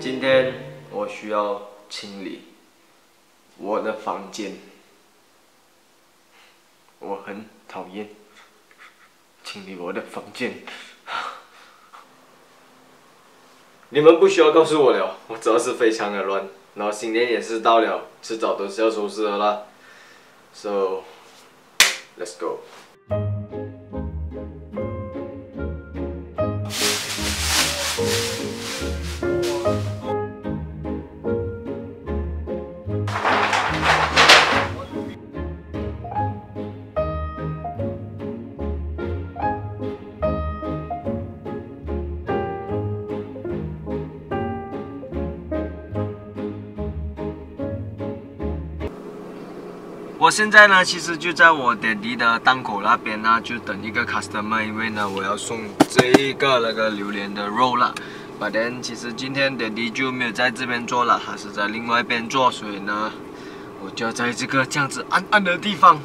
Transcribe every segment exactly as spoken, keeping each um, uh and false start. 今天我需要清理我的房间，我很讨厌清理我的房间。你们不需要告诉我了，我主要是非常的乱。然后新年也是到了，迟早都是要收拾的啦。So let's go。 我现在呢，其实就在我爹地的档口那边呢，就等一个 customer， 因为呢，我要送这一个那个榴莲的肉了。But then， 其实今天爹地就没有在这边做了，他是在另外一边做，所以呢，我就要在这个这样子暗暗的地方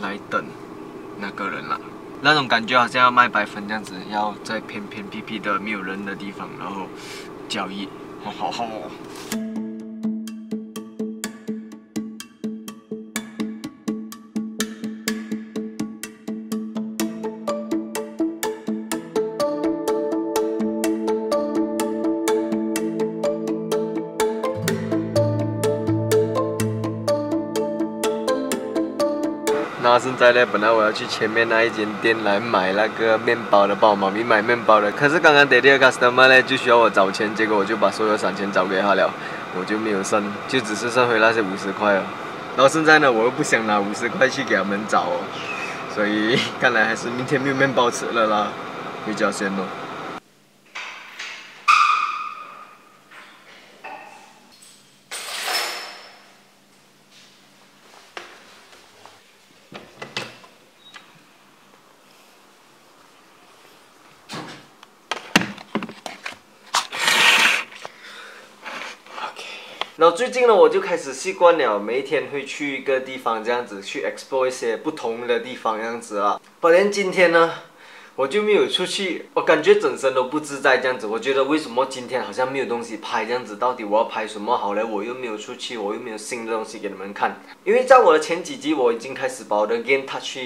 来等那个人了。那种感觉好像要卖白粉这样子，要在偏偏僻僻的没有人的地方，然后交易，吼吼吼。 那现在呢，本来我要去前面那一间店来买那个面包的，帮我妈咪买面包的。可是刚刚爹地的 customer 呢，就需要我找钱，结果我就把所有散钱找给他了，我就没有剩，就只是剩回那些五十块了。然后现在呢，我又不想拿五十块去给他们找哦，所以看来还是明天没有面包吃了啦，比较鲜哦。 然后最近呢，我就开始习惯了，每一天会去一个地方这样子，去 explore 一些不同的地方这样子啊。反正今天呢，我就没有出去，我感觉整身都不自在这样子。我觉得为什么今天好像没有东西拍这样子？到底我要拍什么好呢？我又没有出去，我又没有新的东西给你们看。因为在我的前几集，我已经开始把我的 game touch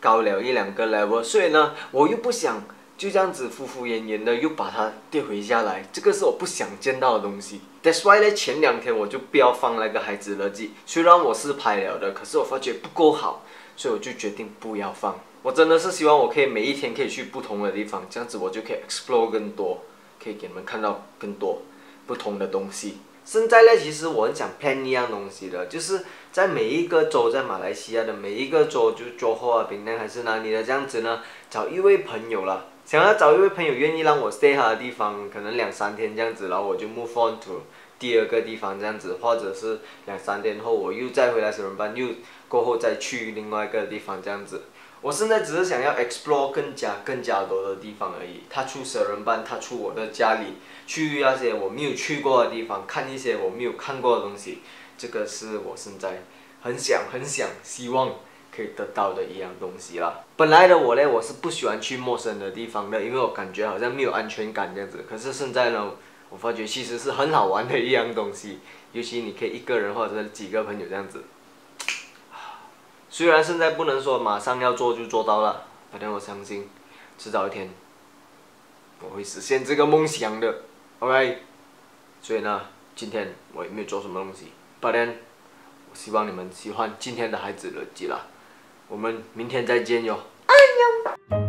高了一两个 level， 所以呢，我又不想就这样子敷敷衍衍的又把它跌回下来，这个是我不想见到的东西。 That's why 呢，前两天我就不要放那个孩子日记，虽然我是拍了的，可是我发觉不够好，所以我就决定不要放。我真的是希望我可以每一天可以去不同的地方，这样子我就可以 explore 更多，可以给你们看到更多不同的东西。现在呢，其实我很想 plan 一样东西的，就是在每一个州，在马来西亚的每一个州，就Johor啊、槟城还是哪里的这样子呢，找一位朋友啦。 想要找一位朋友愿意让我 stay 他的地方，可能两三天这样子，然后我就 move on to 第二个地方这样子，或者是两三天后我又再回来什么班，又过后再去另外一个地方这样子。我现在只是想要 explore 更加更加多的地方而已，踏出舍人班，踏出我的家里，去那些我没有去过的地方，看一些我没有看过的东西，这个是我现在很想很想希望 可以得到的一样东西啦。本来的我呢，我是不喜欢去陌生的地方的，因为我感觉好像没有安全感这样子。可是现在呢，我发觉其实是很好玩的一样东西，尤其你可以一个人或者是几个朋友这样子。虽然现在不能说马上要做就做到了，反正我相信，迟早一天，我会实现这个梦想的。OK， 所以呢，今天我也没有做什么东西，反正我希望你们喜欢今天的孩子日记啦。 我们明天再见哟。哎呦